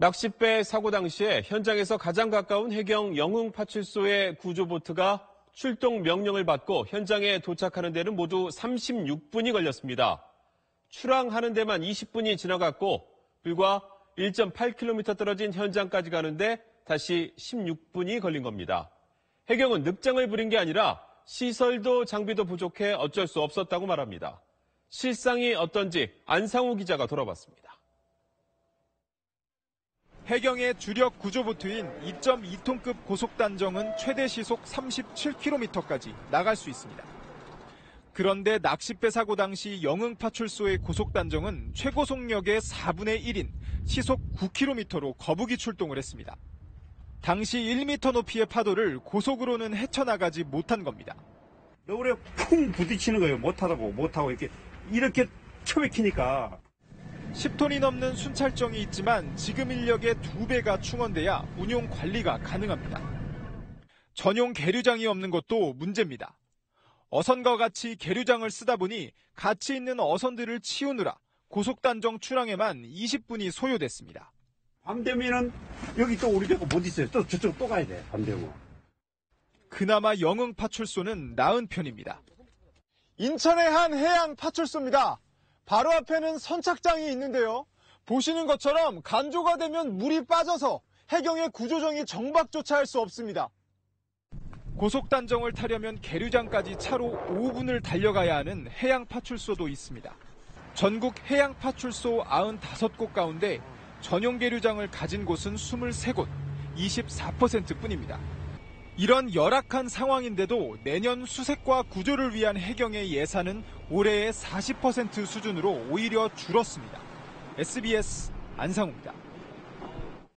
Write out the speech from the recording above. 낚싯배 사고 당시에 현장에서 가장 가까운 해경 영흥파출소의 구조보트가 출동 명령을 받고 현장에 도착하는 데는 모두 36분이 걸렸습니다. 출항하는 데만 20분이 지나갔고 불과 1.8km 떨어진 현장까지 가는데 다시 16분이 걸린 겁니다. 해경은 늑장을 부린 게 아니라 시설도 장비도 부족해 어쩔 수 없었다고 말합니다. 실상이 어떤지 안상우 기자가 돌아봤습니다. 해경의 주력 구조보트인 2.2톤급 고속단정은 최대 시속 37km까지 나갈 수 있습니다. 그런데 낚싯배 사고 당시 영흥파출소의 고속단정은 최고 속력의 4분의 1인 시속 9km로 거북이 출동을 했습니다. 당시 1m 높이의 파도를 고속으로는 헤쳐나가지 못한 겁니다. 너울에 쿵 부딪히는 거예요. 못하고 이렇게 쳐박히니까. 10톤이 넘는 순찰정이 있지만 지금 인력의 2배가 충원돼야 운용 관리가 가능합니다. 전용 계류장이 없는 것도 문제입니다. 어선과 같이 계류장을 쓰다 보니 가치 있는 어선들을 치우느라 고속단정 출항에만 20분이 소요됐습니다. 밤 되면은 여기 또 우리 배가 못 있어요. 또 저쪽 또 가야 돼. 밤 되면. 그나마 영흥파출소는 나은 편입니다. 인천의 한 해양파출소입니다. 바로 앞에는 선착장이 있는데요. 보시는 것처럼 간조가 되면 물이 빠져서 해경의 구조정이 정박조차 할 수 없습니다. 고속단정을 타려면 계류장까지 차로 5분을 달려가야 하는 해양파출소도 있습니다. 전국 해양파출소 95곳 가운데 전용 계류장을 가진 곳은 23곳, 24%뿐입니다. 이런 열악한 상황인데도 내년 수색과 구조를 위한 해경의 예산은 올해의 40% 수준으로 오히려 줄었습니다. SBS 안상우입니다.